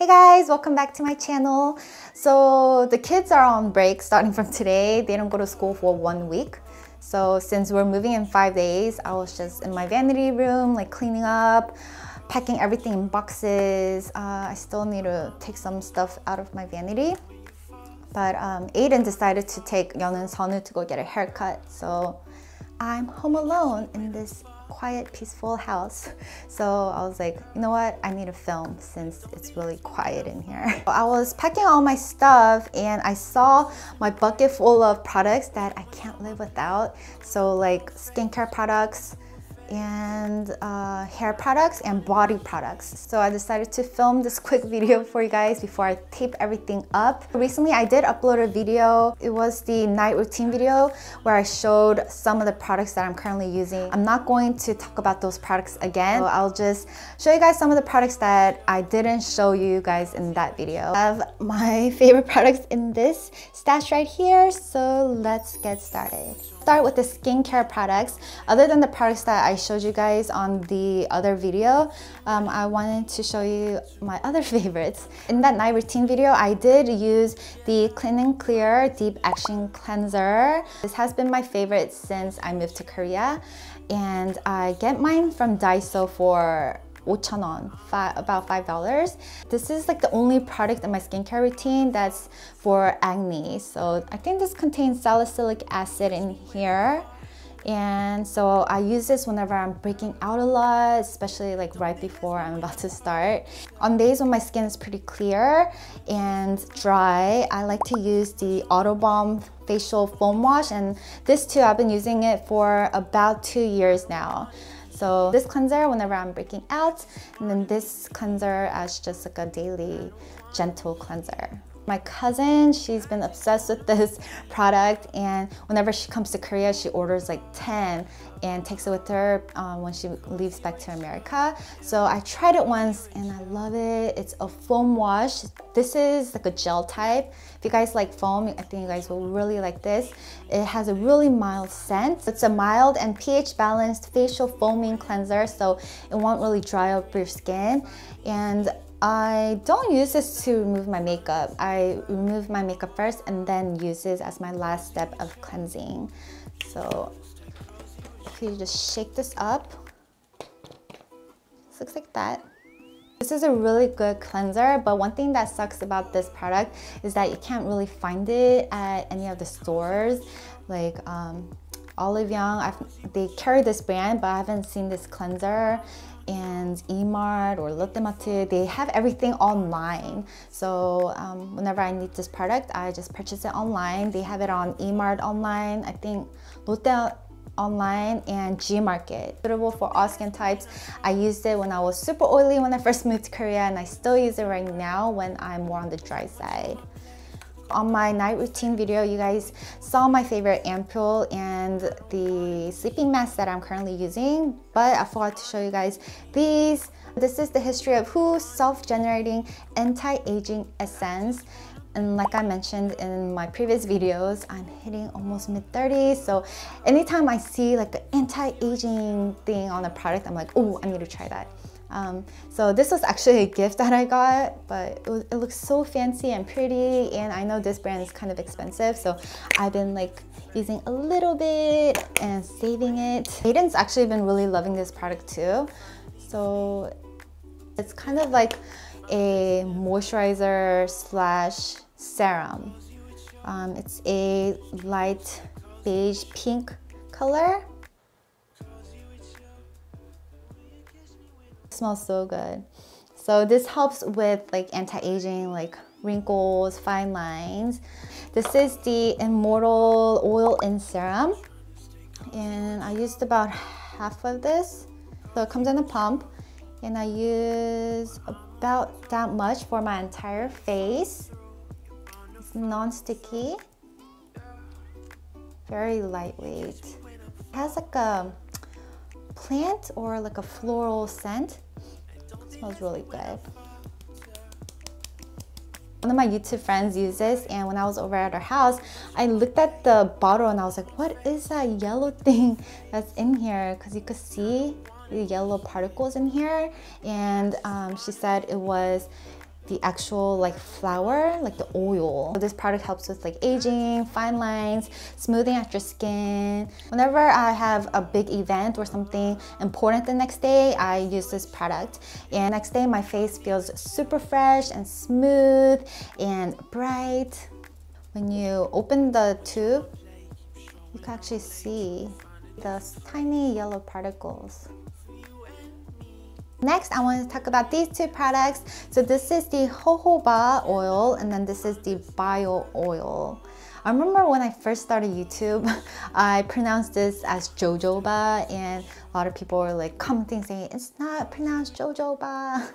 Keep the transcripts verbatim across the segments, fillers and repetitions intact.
Hey guys, welcome back to my channel. So the kids are on break starting from today. They don't go to school for one week. So since we're moving in five days, I was just in my vanity room, like cleaning up, packing everything in boxes. Uh, I still need to take some stuff out of my vanity. But um, Aiden decided to take Yeon and Seonu to go get a haircut. So I'm home alone in this quiet, peaceful house. So I was like, you know what? I need to film since it's really quiet in here. I was packing all my stuff and I saw my bucket full of products that I can't live without. So like skincare products and uh, hair products and body products. So I decided to film this quick video for you guys before I tape everything up. Recently I did upload a video. It was the night routine video where I showed some of the products that I'm currently using. I'm not going to talk about those products again. So I'll just show you guys some of the products that I didn't show you guys in that video. I have my favorite products in this stash right here. So let's get started. Start with the skincare products. Other than the products that I showed you guys on the other video, um, I wanted to show you my other favorites. In that night routine video, I did use the Clean and Clear Deep Action Cleanser. This has been my favorite since I moved to Korea, and I get mine from Daiso for five won, about five dollars. This is like the only product in my skincare routine that's for acne. So I think this contains salicylic acid in here. And so I use this whenever I'm breaking out a lot, especially like right before I'm about to start. On days when my skin is pretty clear and dry, I like to use the Olive Young facial foam wash, and this too, I've been using it for about two years now. So this cleanser whenever I'm breaking out, and then this cleanser as just like a daily gentle cleanser. My cousin, she's been obsessed with this product, and whenever she comes to Korea, she orders like ten and takes it with her um, when she leaves back to America. So I tried it once and I love it. It's a foam wash. This is like a gel type. If you guys like foam, I think you guys will really like this. It has a really mild scent. It's a mild and pH balanced facial foaming cleanser, so it won't really dry up your skin. And I don't use this to remove my makeup. I remove my makeup first and then use this as my last step of cleansing. So if you just shake this up, this looks like that. This is a really good cleanser, but one thing that sucks about this product is that you can't really find it at any of the stores. Like um, Olive Young, I've, they carry this brand, but I haven't seen this cleanser. And Emart or Lotte Mart, they have everything online. So um, whenever I need this product, I just purchase it online. They have it on Emart online, I think Lotte online, and G Market. Suitable for all skin types. I used it when I was super oily when I first moved to Korea, and I still use it right now when I'm more on the dry side. On my night routine video, you guys saw my favorite ampoule and the sleeping mask that I'm currently using, but I forgot to show you guys these. This is the History of Whoo Self-Generating Anti-Aging Essence. And like I mentioned in my previous videos, I'm hitting almost mid thirties, so anytime I see like an anti-aging thing on a product, I'm like, oh, I need to try that. Um, so this was actually a gift that I got, but it, was, it looks so fancy and pretty, and I know this brand is kind of expensive, so I've been like using a little bit and saving it. Aiden's actually been really loving this product too. So it's kind of like a moisturizer slash serum. Um, it's a light beige pink color. Smells so good. So this helps with like anti-aging, like wrinkles, fine lines. This is the Immortelle Oil-In Serum, and I used about half of this. So it comes in a pump, and I use about that much for my entire face. It's non-sticky, very lightweight. It has like a plant or like a floral scent. It smells really good. One of my YouTube friends used this, and when I was over at her house, I looked at the bottle and I was like, what is that yellow thing that's in here? Because you could see the yellow particles in here. And um, she said it was the actual like flower, like the oil. So this product helps with like aging, fine lines, smoothing out your skin. Whenever I have a big event or something important the next day, I use this product. And next day my face feels super fresh and smooth and bright. When you open the tube, you can actually see the tiny yellow particles. Next, I want to talk about these two products. So this is the jojoba oil, and then this is the bio oil. I remember when I first started YouTube, I pronounced this as jojoba, and a lot of people were like commenting saying, it's not pronounced jojoba.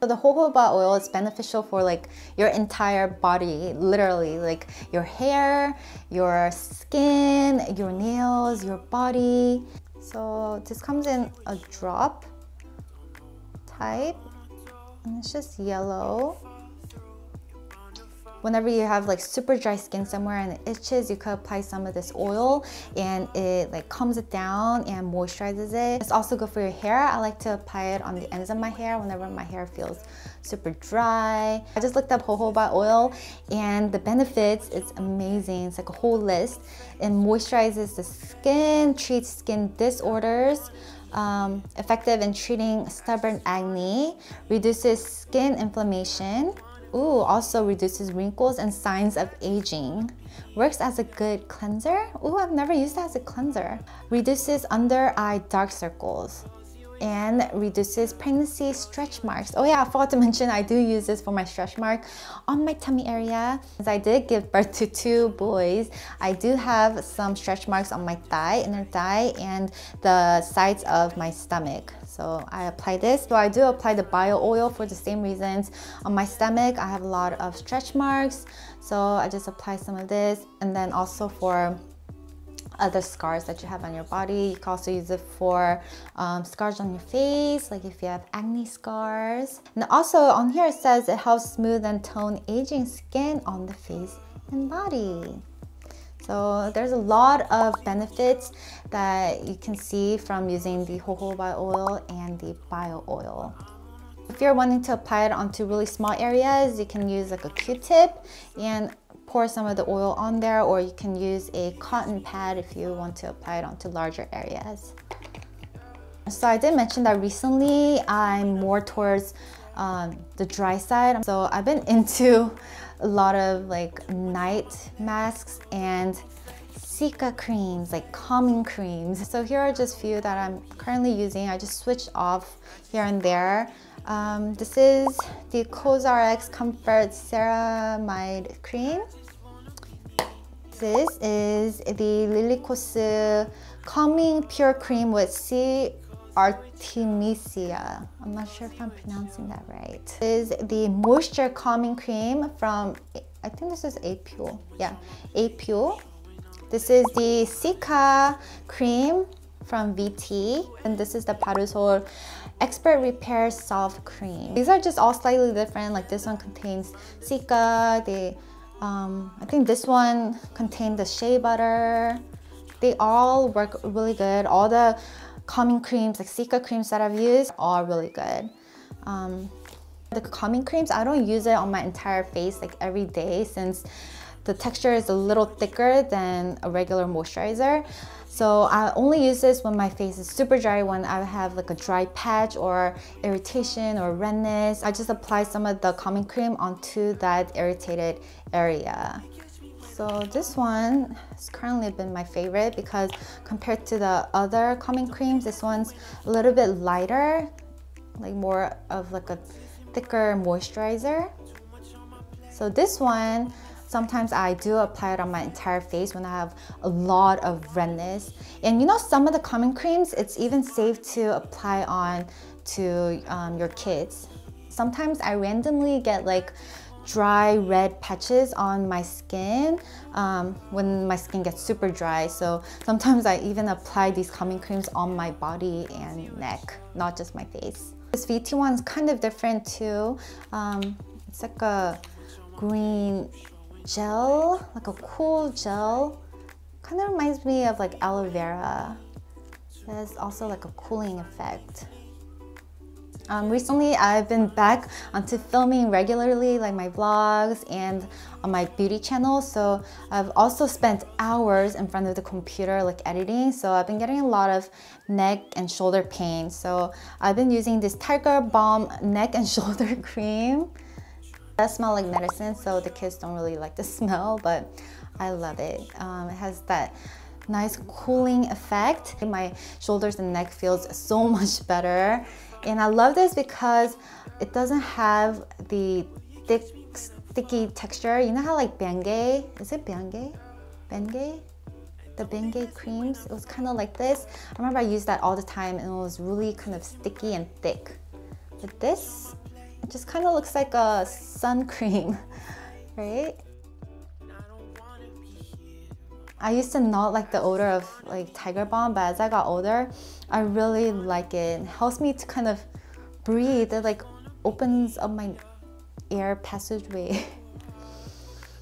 So the jojoba oil is beneficial for like your entire body, literally, like your hair, your skin, your nails, your body. So this comes in a drop type, and it's just yellow. Whenever you have like super dry skin somewhere and it itches, you could apply some of this oil and it like calms it down and moisturizes it. It's also good for your hair. I like to apply it on the ends of my hair whenever my hair feels super dry. I just looked up jojoba oil and the benefits, it's amazing. It's like a whole list. It moisturizes the skin, treats skin disorders, um, effective in treating stubborn acne, reduces skin inflammation, Ooh, also reduces wrinkles and signs of aging. Works as a good cleanser. Ooh, I've never used it as a cleanser. Reduces under eye dark circles. And reduces pregnancy stretch marks. Oh yeah, I forgot to mention I do use this for my stretch mark on my tummy area. Since I did give birth to two boys, I do have some stretch marks on my thigh, inner thigh, and the sides of my stomach. So I apply this. So I do apply the bio oil for the same reasons. On my stomach, I have a lot of stretch marks, so I just apply some of this. And then also for other scars that you have on your body. You can also use it for um, scars on your face, like if you have acne scars. And also on here it says it helps smooth and tone aging skin on the face and body. So there's a lot of benefits that you can see from using the jojoba oil and the bio oil. If you're wanting to apply it onto really small areas, you can use like a Q-tip and pour some of the oil on there, or you can use a cotton pad if you want to apply it onto larger areas. So I did mention that recently I'm more towards um, the dry side. So I've been into a lot of like night masks and Cica creams, like calming creams. So here are just a few that I'm currently using. I just switched off here and there. Um, this is the COSRX Comfort Ceramide Cream. This is the Lirikos Calming Pure Cream with C. Artemisia. I'm not sure if I'm pronouncing that right. This is the Moisture Calming Cream from, I think this is A'pieu. Yeah, A'pieu. This is the Cica Cream from V T. And this is the Barusol Expert Repair Soft Cream. These are just all slightly different. Like this one contains Cica. They, um, I think this one contained the shea butter. They all work really good. All the calming creams, like Cica creams that I've used, are really good. Um, the calming creams, I don't use it on my entire face like every day since the texture is a little thicker than a regular moisturizer. So I only use this when my face is super dry, when I have like a dry patch or irritation or redness. I just apply some of the calming cream onto that irritated area. So this one has currently been my favorite because compared to the other calming creams, this one's a little bit lighter, like more of like a thicker moisturizer. So this one, sometimes I do apply it on my entire face when I have a lot of redness. And you know, some of the calming creams, it's even safe to apply on to um, your kids. Sometimes I randomly get like dry red patches on my skin um, when my skin gets super dry. So sometimes I even apply these calming creams on my body and neck, not just my face. This V T one's kind of different too. Um, it's like a green gel, like a cool gel. Kind of reminds me of like aloe vera. There's also like a cooling effect. Um, recently, I've been back onto filming regularly, like my vlogs and on my beauty channel. So I've also spent hours in front of the computer, like editing. So I've been getting a lot of neck and shoulder pain. So I've been using this Tiger Balm neck and shoulder cream. It does smell like medicine, so the kids don't really like the smell, but I love it. Um, it has that nice cooling effect. My shoulders and neck feels so much better. And I love this because it doesn't have the thick, sticky texture. You know how like Bengay, is it Bengay? Bengay? The Bengay creams, it was kind of like this. I remember I used that all the time and it was really kind of sticky and thick. But this, it just kind of looks like a sun cream, right? I used to not like the odor of like Tiger Balm, but as I got older, I really like it. It helps me to kind of breathe. It like opens up my air passageway.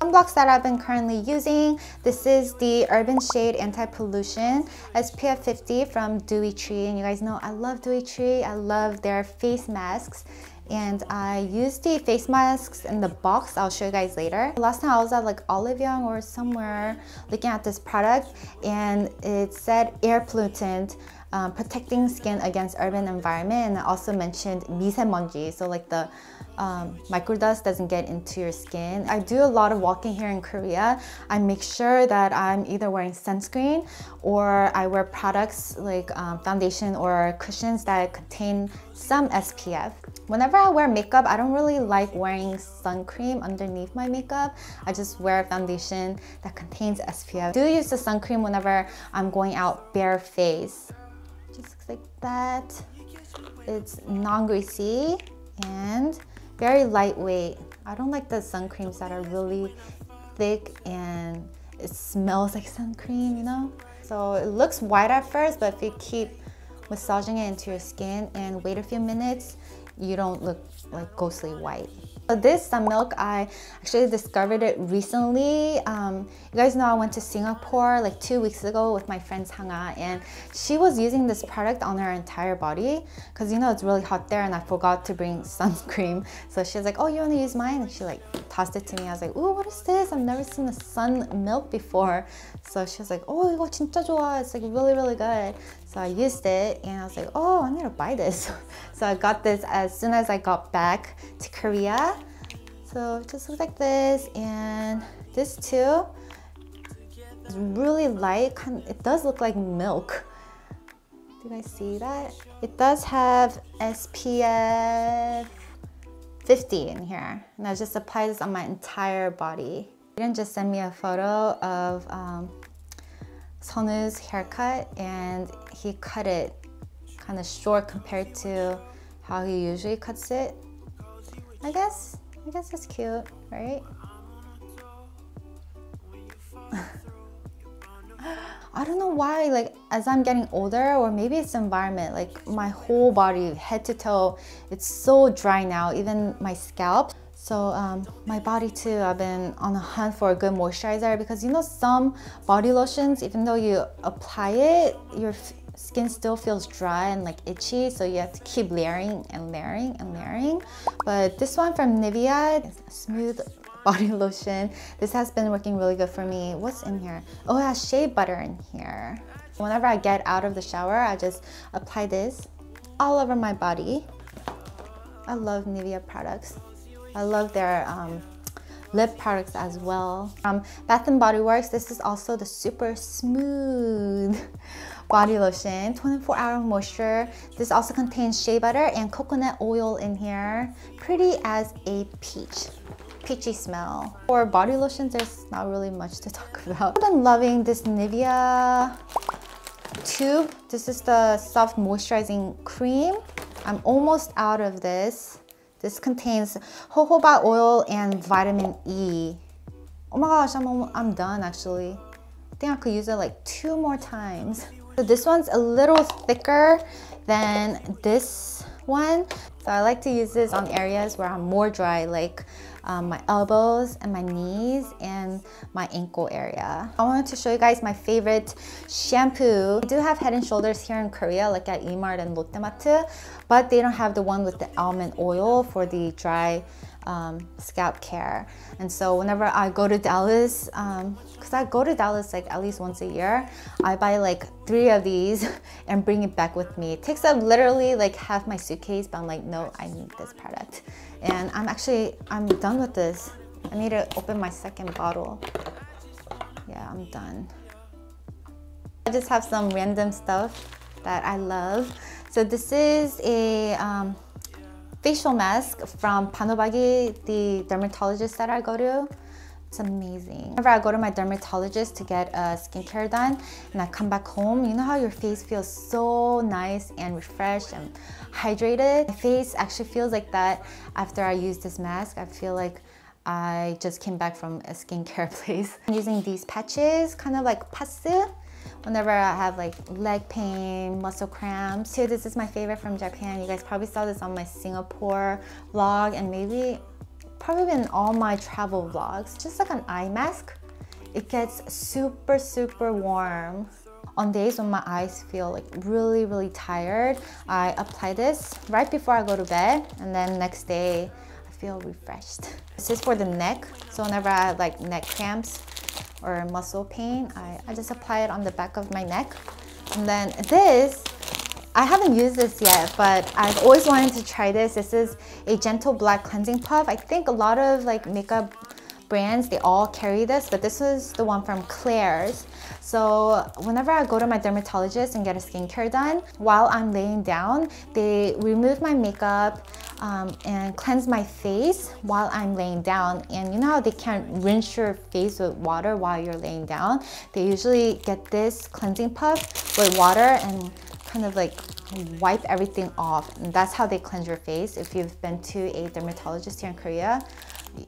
Sunblocks that I've been currently using. This is the Urban Shade Anti-Pollution S P F fifty from DewyTree. And you guys know I love DewyTree. I love their face masks. And I use the face masks in the box. I'll show you guys later. Last time I was at like Olive Young or somewhere looking at this product, and it said air pollutant, um, protecting skin against urban environment, and I also mentioned 미세먼지, so like the um, microdust doesn't get into your skin. I do a lot of walking here in Korea. I make sure that I'm either wearing sunscreen or I wear products like um, foundation or cushions that contain some S P F. Whenever I wear makeup, I don't really like wearing sun cream underneath my makeup. I just wear a foundation that contains S P F. I do use the sun cream whenever I'm going out bare face. Just looks like that. It's non-greasy and very lightweight. I don't like the sun creams that are really thick and it smells like sun cream, you know? So it looks white at first, but if you keep massaging it into your skin and wait a few minutes, you don't look like ghostly white. So this sun milk, I actually discovered it recently. Um, you guys know I went to Singapore like two weeks ago with my friend Hanga, and she was using this product on her entire body because you know it's really hot there, and I forgot to bring sunscreen. So she was like, "Oh, you want to use mine?" And she like tossed it to me. I was like, "Ooh, what is this? I've never seen a sun milk before." So she was like, "Oh, 이거 진짜 좋아. It's like really, really good." So I used it and I was like, oh, I need to buy this. So I got this as soon as I got back to Korea. So it just looks like this, and this too is really light. It does look like milk. Do you guys see that? It does have S P F fifty in here. And I just applied this on my entire body. Aiden just sent me a photo of um, Sonu's haircut, and he cut it kind of short compared to how he usually cuts it. I guess, I guess it's cute, right? I don't know why, like as I'm getting older, or maybe it's the environment, like my whole body, head to toe, it's so dry now, even my scalp. So um, my body too, I've been on a hunt for a good moisturizer because you know some body lotions, even though you apply it, your skin still feels dry and like itchy, so you have to keep layering and layering and layering. But this one from Nivea, smooth body lotion, this has been working really good for me. What's in here? Oh, it has shea butter in here. Whenever I get out of the shower, I just apply this all over my body. I love Nivea products. I love their um, lip products as well. From Bath and Body Works, this is also the super smooth body lotion, twenty-four hour moisture. This also contains shea butter and coconut oil in here. Pretty as a peach. Peachy smell. For body lotions, there's not really much to talk about. I've been loving this Nivea tube. This is the soft moisturizing cream. I'm almost out of this. This contains jojoba oil and vitamin E. Oh my gosh, I'm, I'm done actually. I think I could use it like two more times. So this one's a little thicker than this one. So I like to use this on areas where I'm more dry, like um, my elbows and my knees and my ankle area. I wanted to show you guys my favorite shampoo. We do have Head and Shoulders here in Korea, like at Emart and Lotte Mart, but they don't have the one with the almond oil for the dry Um, scalp care. And so whenever I go to Dallas, um, because I go to Dallas like at least once a year, I buy like three of these and bring it back with me. It takes up literally like half my suitcase, but I'm like, no, I need this product. And I'm actually, I'm done with this. I need to open my second bottle. Yeah, I'm done. I just have some random stuff that I love. So this is a um, facial mask from Banobagi, the dermatologist that I go to. It's amazing. Whenever I go to my dermatologist to get uh, skincare done and I come back home, you know how your face feels so nice and refreshed and hydrated? My face actually feels like that after I use this mask. I feel like I just came back from a skincare place. I'm using these patches, kind of like passe, whenever I have like leg pain, muscle cramps. Here, this is my favorite from Japan. You guys probably saw this on my Singapore vlog and maybe probably in all my travel vlogs. Just like an eye mask. It gets super, super warm. On days when my eyes feel like really, really tired, I apply this right before I go to bed, and then next day I feel refreshed. This is for the neck. So whenever I have like neck cramps or muscle pain, I, I just apply it on the back of my neck. And then this, I haven't used this yet, but I've always wanted to try this. This is a gentle black cleansing puff. I think a lot of like makeup brands, they all carry this, but this is the one from Klairs. So whenever I go to my dermatologist and get a skincare done, while I'm laying down, they remove my makeup Um, and cleanse my face while I'm laying down. And you know how they can't rinse your face with water while you're laying down? They usually get this cleansing puff with water and kind of like wipe everything off. And that's how they cleanse your face. If you've been to a dermatologist here in Korea,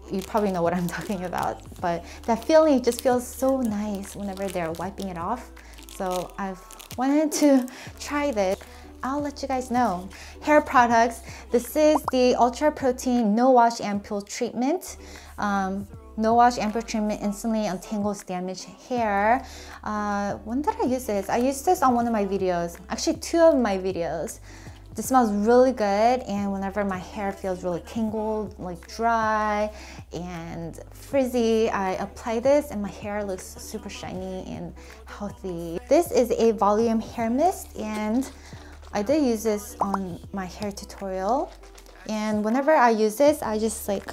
you probably know what I'm talking about. But that feeling just feels so nice whenever they're wiping it off. So I've wanted to try this. I'll let you guys know. Hair products. This is the Ultra Protein No Wash Ampoule Treatment. Um, no Wash Ampoule Treatment instantly untangles damaged hair. Uh, when did I use this? I used this on one of my videos. Actually, two of my videos. This smells really good, and whenever my hair feels really tangled, like dry and frizzy, I apply this and my hair looks super shiny and healthy. This is a volume hair mist, and I did use this on my hair tutorial. And whenever I use this, I just like,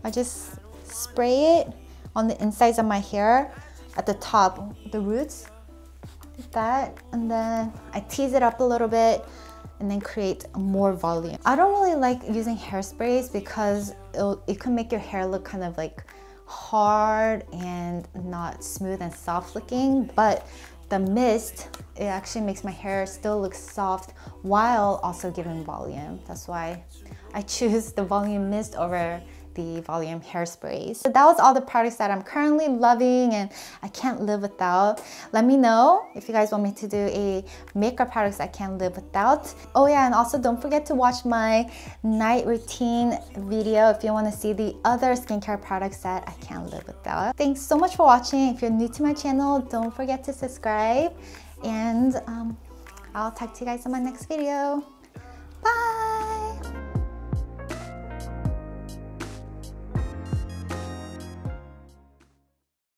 I just spray it on the insides of my hair at the top, the roots, like that. And then I tease it up a little bit and then create more volume. I don't really like using hairsprays because it'll, it can make your hair look kind of like hard and not smooth and soft looking, but the mist, it actually makes my hair still look soft while also giving volume. That's why I choose the volume mist over the volume hairsprays. So that was all the products that I'm currently loving and I can't live without. Let me know if you guys want me to do a makeup products I can't live without. Oh yeah, and also don't forget to watch my night routine video if you want to see the other skincare products that I can't live without. Thanks so much for watching. If you're new to my channel, don't forget to subscribe, and um, I'll talk to you guys in my next video.